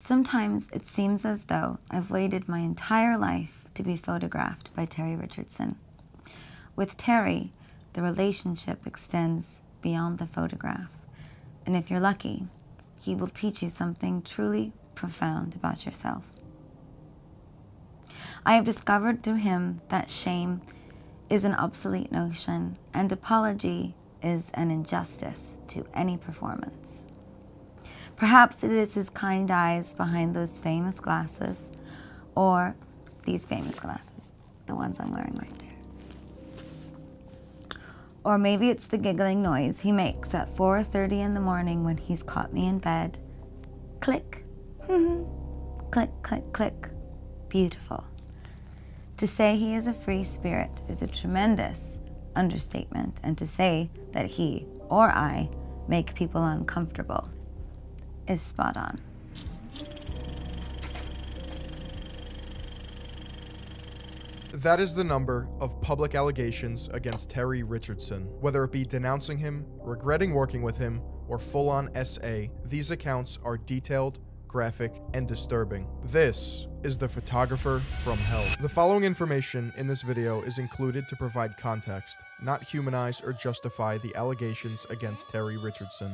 Sometimes it seems as though I've waited my entire life to be photographed by Terry Richardson. With Terry, the relationship extends beyond the photograph, and if you're lucky, he will teach you something truly profound about yourself. I have discovered through him that shame is an obsolete notion and apology is an injustice to any performance. Perhaps it is his kind eyes behind those famous glasses, or these famous glasses, the ones I'm wearing right there. Or maybe it's the giggling noise he makes at 4:30 in the morning when he's caught me in bed. Click, click, click, click. Beautiful. To say he is a free spirit is a tremendous understatement, and to say that he or I make people uncomfortable is spot on. That is the number of public allegations against Terry Richardson. Whether it be denouncing him, regretting working with him, or full-on SA, these accounts are detailed, graphic, and disturbing. This is the photographer from hell. The following information in this video is included to provide context, not humanize or justify the allegations against Terry Richardson.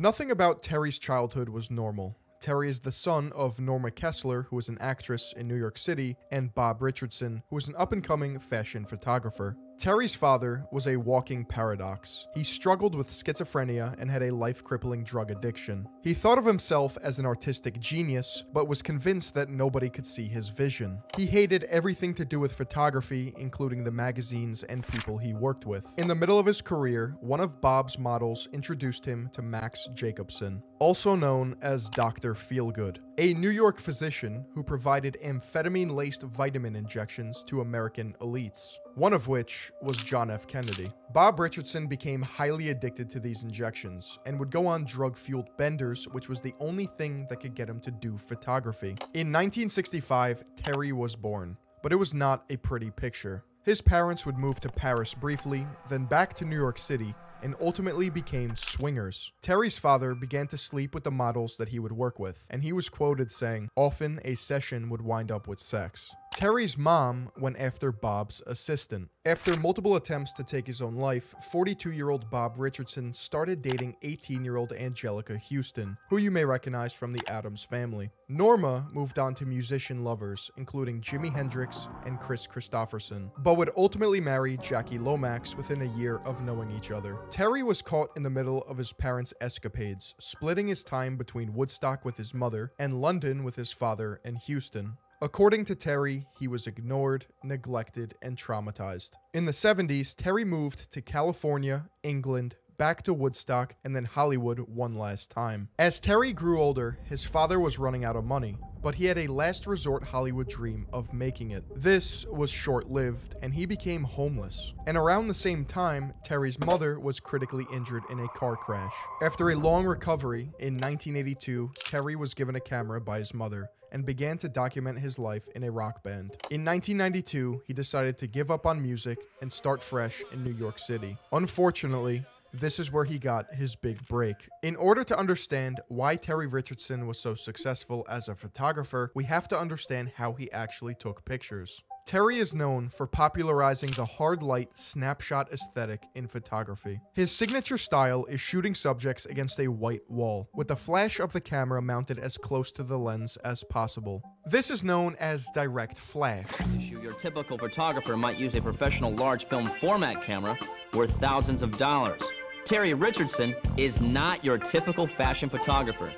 Nothing about Terry's childhood was normal. Terry is the son of Norma Kessler, who was an actress in New York City, and Bob Richardson, who was an up-and-coming fashion photographer. Terry's father was a walking paradox. He struggled with schizophrenia and had a life-crippling drug addiction. He thought of himself as an artistic genius, but was convinced that nobody could see his vision. He hated everything to do with photography, including the magazines and people he worked with. In the middle of his career, one of Bob's models introduced him to Max Jacobson, also known as Dr. Feelgood, a New York physician who provided amphetamine-laced vitamin injections to American elites, one of which was John F. Kennedy. Bob Richardson became highly addicted to these injections and would go on drug-fueled benders, which was the only thing that could get him to do photography. In 1965, Terry was born, but it was not a pretty picture. His parents would move to Paris briefly, then back to New York City, and ultimately became swingers. Terry's father began to sleep with the models that he would work with, and he was quoted saying, "Often a session would wind up with sex." Terry's mom went after Bob's assistant. After multiple attempts to take his own life, 42-year-old Bob Richardson started dating 18-year-old Angelica Houston, who you may recognize from the Addams Family. Norma moved on to musician lovers, including Jimi Hendrix and Chris Christofferson, but would ultimately marry Jackie Lomax within a year of knowing each other. Terry was caught in the middle of his parents' escapades, splitting his time between Woodstock with his mother and London with his father and Houston. According to Terry, he was ignored, neglected, and traumatized. In the 70s, Terry moved to California, England, back to Woodstock, and then Hollywood one last time. As Terry grew older, his father was running out of money, but he had a last resort Hollywood dream of making it. This was short-lived, and he became homeless. And around the same time, Terry's mother was critically injured in a car crash. After a long recovery, in 1982, Terry was given a camera by his mother and began to document his life in a rock band. In 1992, he decided to give up on music and start fresh in New York City. Unfortunately, this is where he got his big break. In order to understand why Terry Richardson was so successful as a photographer, we have to understand how he actually took pictures. Terry is known for popularizing the hard light snapshot aesthetic in photography. His signature style is shooting subjects against a white wall, with the flash of the camera mounted as close to the lens as possible. This is known as direct flash. Your typical photographer might use a professional large film format camera worth thousands of dollars. Terry Richardson is not your typical fashion photographer.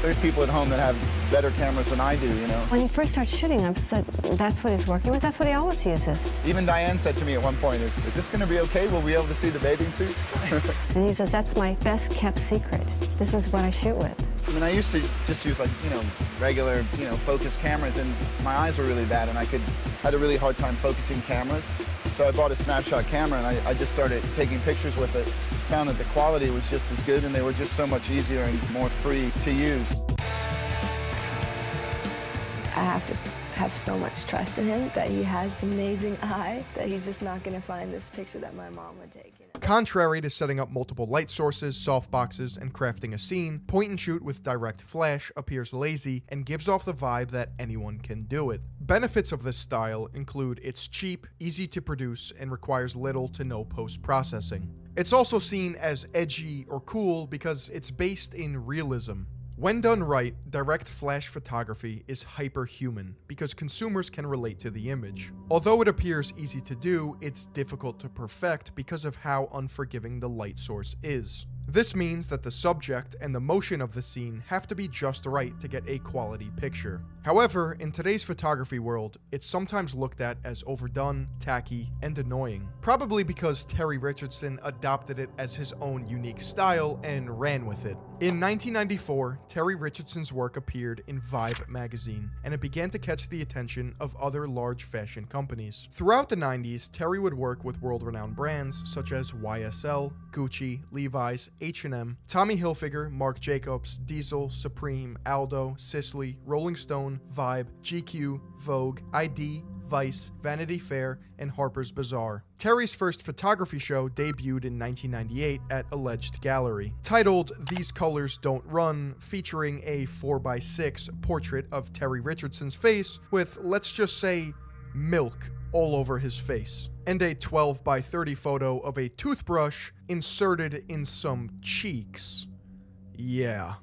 There's people at home that have better cameras than I do, you know. When he first starts shooting, I'm just like, that's what he's working with, that's what he always uses. Even Diane said to me at one point, is this gonna be okay? Will we be able to see the bathing suits? And he says, that's my best kept secret. This is what I shoot with. I mean, I used to just use, like, you know, regular, you know, focused cameras, and my eyes were really bad, and I had a really hard time focusing cameras. So I bought a snapshot camera, and I just started taking pictures with it. Found that the quality was just as good, and they were just so much easier and more free to use. I have to have so much trust in him that he has this amazing eye that he's just not going to find this picture that my mom would take. You know? Contrary to setting up multiple light sources, soft boxes, and crafting a scene, point and shoot with direct flash appears lazy and gives off the vibe that anyone can do it. Benefits of this style include it's cheap, easy to produce, and requires little to no post-processing. It's also seen as edgy or cool because it's based in realism. When done right, direct flash photography is hyper-human because consumers can relate to the image. Although it appears easy to do, it's difficult to perfect because of how unforgiving the light source is. This means that the subject and the motion of the scene have to be just right to get a quality picture. However, in today's photography world, it's sometimes looked at as overdone, tacky, and annoying. Probably because Terry Richardson adopted it as his own unique style and ran with it. In 1994, Terry Richardson's work appeared in Vibe magazine, and it began to catch the attention of other large fashion companies. Throughout the 90s, Terry would work with world-renowned brands such as YSL, Gucci, Levi's, H&M, Tommy Hilfiger, Marc Jacobs, Diesel, Supreme, Aldo, Sisley, Rolling Stone, Vibe, GQ, Vogue, ID, Vice, Vanity Fair, and Harper's Bazaar. Terry's first photography show debuted in 1998 at Alleged Gallery, titled These Colors Don't Run, featuring a 4x6 portrait of Terry Richardson's face with, let's just say, milk all over his face, and a 12x30 photo of a toothbrush inserted in some cheeks. Yeah.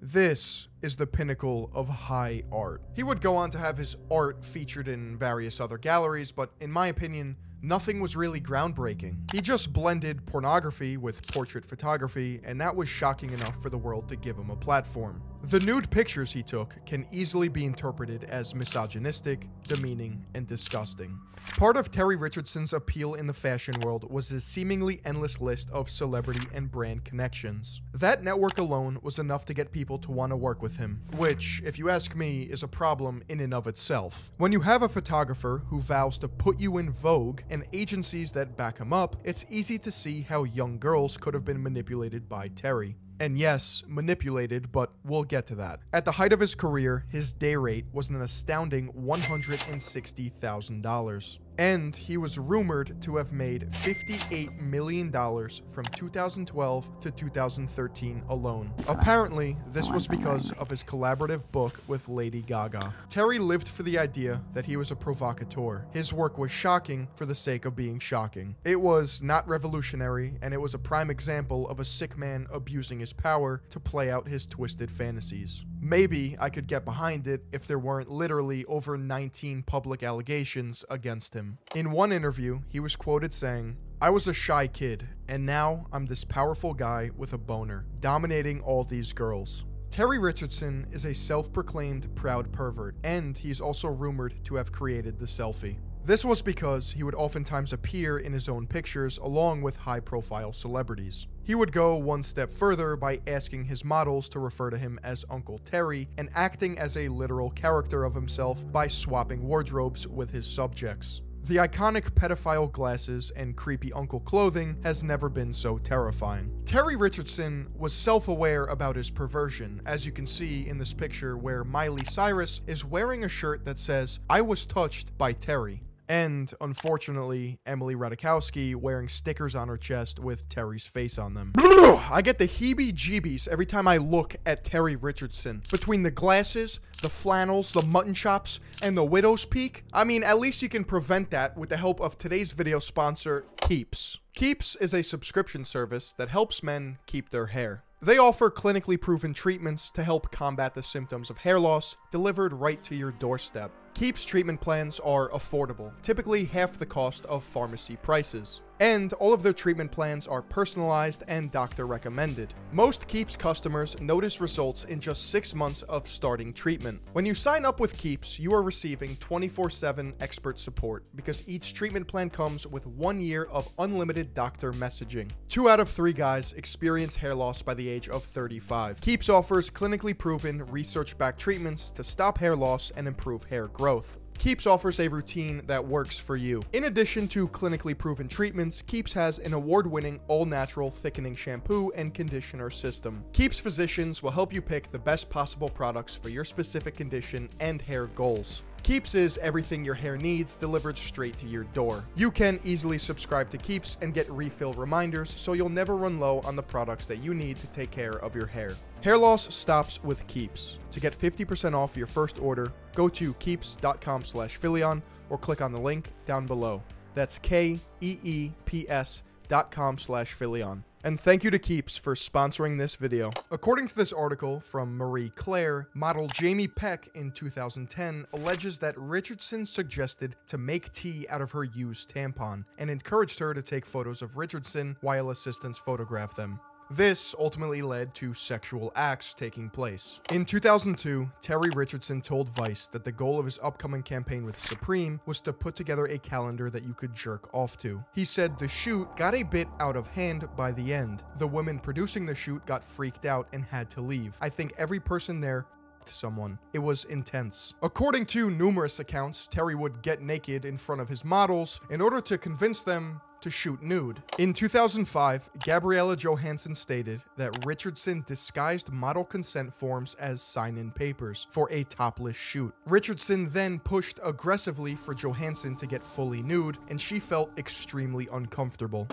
This is the pinnacle of high art. He would go on to have his art featured in various other galleries, but in my opinion, nothing was really groundbreaking. He just blended pornography with portrait photography, and that was shocking enough for the world to give him a platform. The nude pictures he took can easily be interpreted as misogynistic, demeaning, and disgusting. Part of Terry Richardson's appeal in the fashion world was his seemingly endless list of celebrity and brand connections. That network alone was enough to get people to want to work with him, which, if you ask me, is a problem in and of itself. When you have a photographer who vows to put you in Vogue and agencies that back him up, it's easy to see how young girls could have been manipulated by Terry. And yes, manipulated, but we'll get to that. At the height of his career, his day rate was an astounding $160,000. And he was rumored to have made $58 million from 2012 to 2013 alone. Apparently, this was because of his collaborative book with Lady Gaga. Terry lived for the idea that he was a provocateur. His work was shocking for the sake of being shocking. It was not revolutionary, and it was a prime example of a sick man abusing his power to play out his twisted fantasies. Maybe I could get behind it if there weren't literally over 19 public allegations against him. In one interview, he was quoted saying, "I was a shy kid, and now I'm this powerful guy with a boner, dominating all these girls." Terry Richardson is a self-proclaimed proud pervert, and he's also rumored to have created the selfie. This was because he would oftentimes appear in his own pictures along with high-profile celebrities. He would go one step further by asking his models to refer to him as Uncle Terry and acting as a literal character of himself by swapping wardrobes with his subjects. The iconic pedophile glasses and creepy uncle clothing has never been so terrifying. Terry Richardson was self-aware about his perversion, as you can see in this picture where Miley Cyrus is wearing a shirt that says, "I was touched by Terry." And, unfortunately, Emily Ratajkowski wearing stickers on her chest with Terry's face on them. I get the heebie-jeebies every time I look at Terry Richardson. Between the glasses, the flannels, the mutton chops, and the widow's peak, I mean, at least you can prevent that with the help of today's video sponsor, Keeps. Keeps is a subscription service that helps men keep their hair. They offer clinically proven treatments to help combat the symptoms of hair loss, delivered right to your doorstep. Keeps treatment plans are affordable, typically half the cost of pharmacy prices. And all of their treatment plans are personalized and doctor-recommended. Most Keeps customers notice results in just 6 months of starting treatment. When you sign up with Keeps, you are receiving 24/7 expert support because each treatment plan comes with 1 year of unlimited doctor messaging. 2 out of 3 guys experience hair loss by the age of 35. Keeps offers clinically proven, research-backed treatments to stop hair loss and improve hair growth. Keeps offers a routine that works for you. In addition to clinically proven treatments, Keeps has an award-winning all-natural thickening shampoo and conditioner system. Keeps physicians will help you pick the best possible products for your specific condition and hair goals. Keeps is everything your hair needs delivered straight to your door. You can easily subscribe to Keeps and get refill reminders, so you'll never run low on the products that you need to take care of your hair. Hair loss stops with Keeps. To get 50% off your first order, go to keeps.com/Philion or click on the link down below. That's KEEPS.com/Philion. And thank you to Keeps for sponsoring this video. According to this article from Marie Claire, model Jamie Peck in 2010 alleges that Richardson suggested to make tea out of her used tampon and encouraged her to take photos of Richardson while assistants photographed them. This ultimately led to sexual acts taking place. In 2002, Terry Richardson told Vice that the goal of his upcoming campaign with Supreme was to put together a calendar that you could jerk off to. He said the shoot got a bit out of hand by the end. The women producing the shoot got freaked out and had to leave. I think every person there someone. It was intense. According to numerous accounts, Terry would get naked in front of his models in order to convince them to shoot nude. In 2005, Gabriella Johansson stated that Richardson disguised model consent forms as sign-in papers for a topless shoot. Richardson then pushed aggressively for Johansson to get fully nude, and she felt extremely uncomfortable.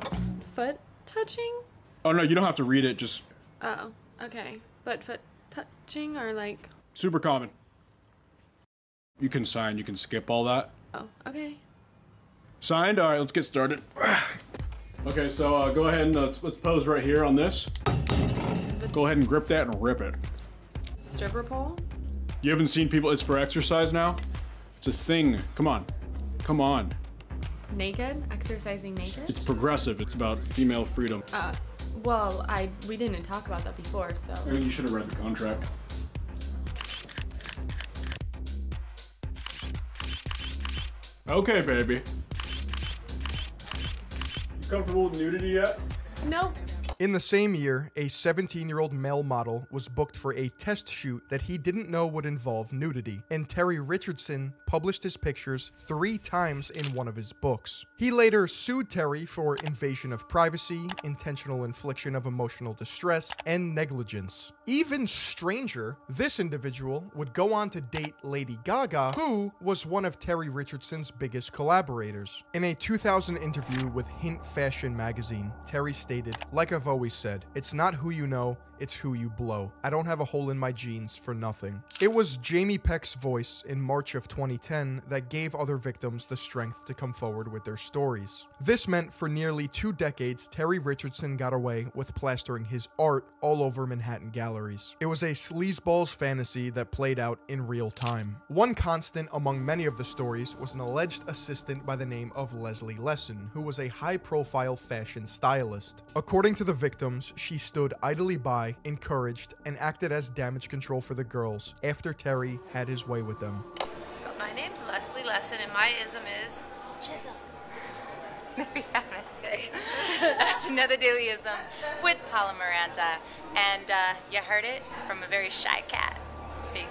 Foot touching? Oh no, you don't have to read it, just... Oh, okay. But foot touching or like... Super common. You can sign, you can skip all that. Oh, okay. Signed? All right, let's get started. Okay, so go ahead and let's pose right here on this. Go ahead and grip that and rip it. Stripper pole? You haven't seen people, it's for exercise now. It's a thing, come on, come on. Naked, exercising naked? It's progressive, it's about female freedom. Well, we didn't talk about that before, so. I mean, you should have read the contract. Okay, baby. You comfortable with nudity yet? No. In the same year, a 17-year-old male model was booked for a test shoot that he didn't know would involve nudity, and Terry Richardson published his pictures 3 times in one of his books. He later sued Terry for invasion of privacy, intentional infliction of emotional distress, and negligence. Even stranger, this individual would go on to date Lady Gaga, who was one of Terry Richardson's biggest collaborators. In a 2000 interview with Hint Fashion magazine, Terry stated, "Like I've always said, it's not who you know, it's who you blow. I don't have a hole in my jeans for nothing." It was Jamie Peck's voice in March of 2010 that gave other victims the strength to come forward with their stories. This meant for nearly 2 decades, Terry Richardson got away with plastering his art all over Manhattan galleries. It was a sleazeball's fantasy that played out in real time. One constant among many of the stories was an alleged assistant by the name of Leslie Lesson, who was a high-profile fashion stylist. According to the victims, she stood idly by, encouraged, and acted as damage control for the girls after Terry had his way with them. My name's Leslie Lesson and my ism is chisel. There you have it. Okay. That's another daily ism with Paula Miranda. And you heard it from a very shy cat. Peace.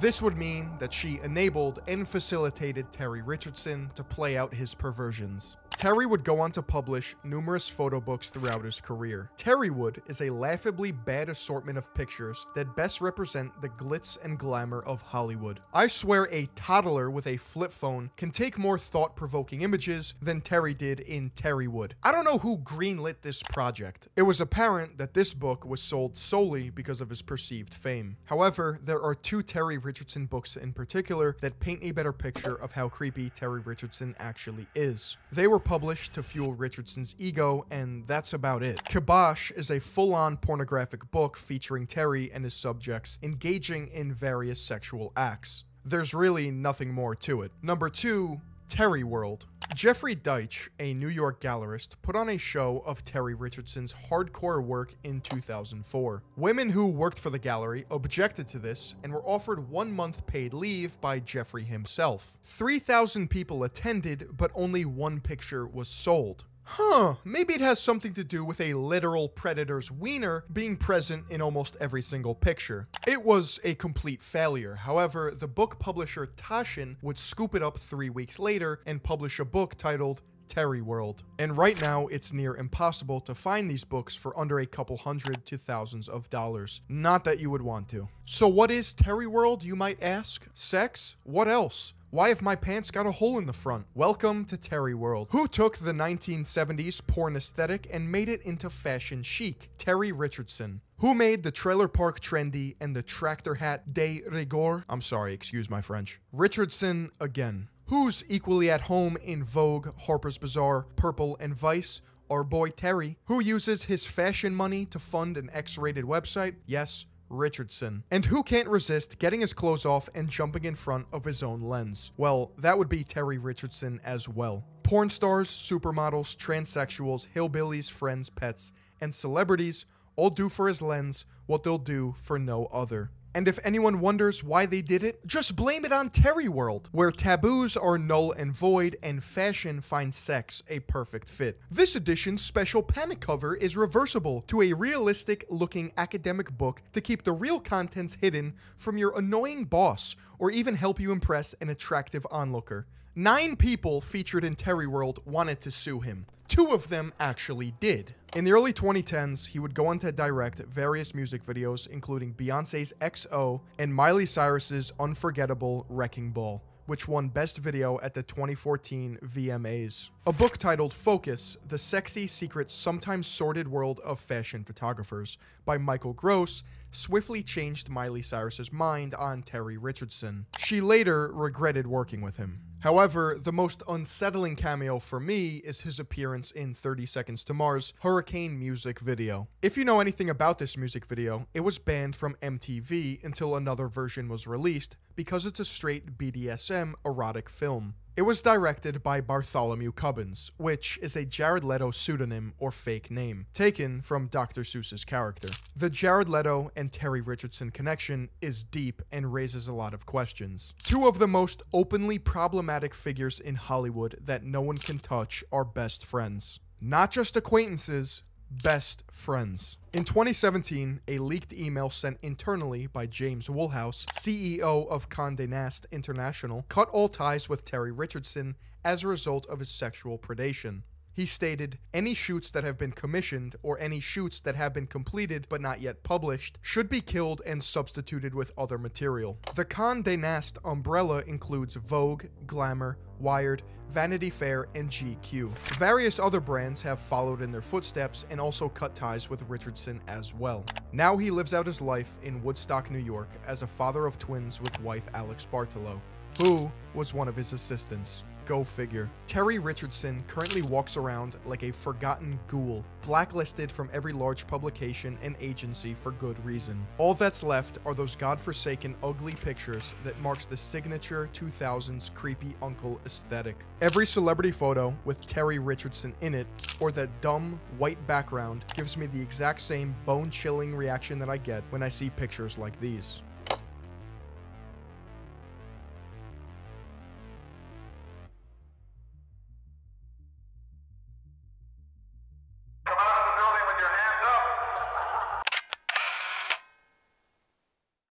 This would mean that she enabled and facilitated Terry Richardson to play out his perversions. Terry would go on to publish numerous photo books throughout his career. Terry Wood is a laughably bad assortment of pictures that best represent the glitz and glamour of Hollywood. I swear a toddler with a flip phone can take more thought-provoking images than Terry did in Terry Wood. I don't know who greenlit this project. It was apparent that this book was sold solely because of his perceived fame. However, there are 2 Terry Richardson books in particular that paint a better picture of how creepy Terry Richardson actually is. They were published to fuel Richardson's ego, and that's about it. Kibosh is a full-on pornographic book featuring Terry and his subjects engaging in various sexual acts. There's really nothing more to it. Number 2, Terry World. Jeffrey Deitch, a New York gallerist, put on a show of Terry Richardson's hardcore work in 2004. Women who worked for the gallery objected to this and were offered 1 month paid leave by Jeffrey himself. 3,000 people attended, but only 1 picture was sold. Huh, maybe it has something to do with a literal predator's wiener being present in almost every single picture. It was a complete failure. However, the book publisher Taschen would scoop it up 3 weeks later and publish a book titled Terry World. And right now, it's near impossible to find these books for under a couple hundred to thousands of dollars. Not that you would want to. So what is Terry World, you might ask? Sex? What else? Why have my pants got a hole in the front? Welcome to Terry World. Who took the 1970s porn aesthetic and made it into fashion chic? Terry Richardson. Who made the trailer park trendy and the tractor hat de rigueur? I'm sorry, excuse my French. Richardson again. Who's equally at home in Vogue, Harper's Bazaar, Purple, and Vice? Our boy Terry. Who uses his fashion money to fund an X-rated website? Yes, Richardson. And who can't resist getting his clothes off and jumping in front of his own lens? Well, that would be Terry Richardson as well. Porn stars, supermodels, transsexuals, hillbillies, friends, pets, and celebrities all do for his lens what they'll do for no other. And if anyone wonders why they did it, just blame it on Terry World, where taboos are null and void and fashion finds sex a perfect fit. This edition's special panic cover is reversible to a realistic-looking academic book to keep the real contents hidden from your annoying boss or even help you impress an attractive onlooker. 9 people featured in Terry World wanted to sue him. 2 of them actually did. In the early 2010s, he would go on to direct various music videos, including Beyoncé's XO and Miley Cyrus's unforgettable Wrecking Ball, which won Best Video at the 2014 VMAs. A book titled Focus, The Sexy, Secret, Sometimes Sordid World of Fashion Photographers by Michael Gross swiftly changed Miley Cyrus's mind on Terry Richardson. She later regretted working with him. However, the most unsettling cameo for me is his appearance in 30 Seconds to Mars' Hurricane music video. If you know anything about this music video, it was banned from MTV until another version was released because it's a straight BDSM erotic film. It was directed by Bartholomew Cubbins, which is a Jared Leto pseudonym or fake name, taken from Dr. Seuss's character. The Jared Leto and Terry Richardson connection is deep and raises a lot of questions. 2 of the most openly problematic figures in Hollywood that no one can touch are best friends. Not just acquaintances, best friends. In 2017, a leaked email sent internally by James Woolhouse, CEO of Condé Nast International, cut all ties with Terry Richardson as a result of his sexual predation. He stated, "Any shoots that have been commissioned or any shoots that have been completed but not yet published should be killed and substituted with other material." The Condé Nast umbrella includes Vogue, Glamour, Wired, Vanity Fair, and GQ. Various other brands have followed in their footsteps and also cut ties with Richardson as well. Now he lives out his life in Woodstock, New York as a father of twins with wife Alex Bartolo, who was one of his assistants. Go figure. Terry Richardson currently walks around like a forgotten ghoul, blacklisted from every large publication and agency for good reason. All that's left are those godforsaken ugly pictures that marks the signature 2000s creepy uncle aesthetic. Every celebrity photo with Terry Richardson in it, or that dumb white background, gives me the exact same bone-chilling reaction that I get when I see pictures like these.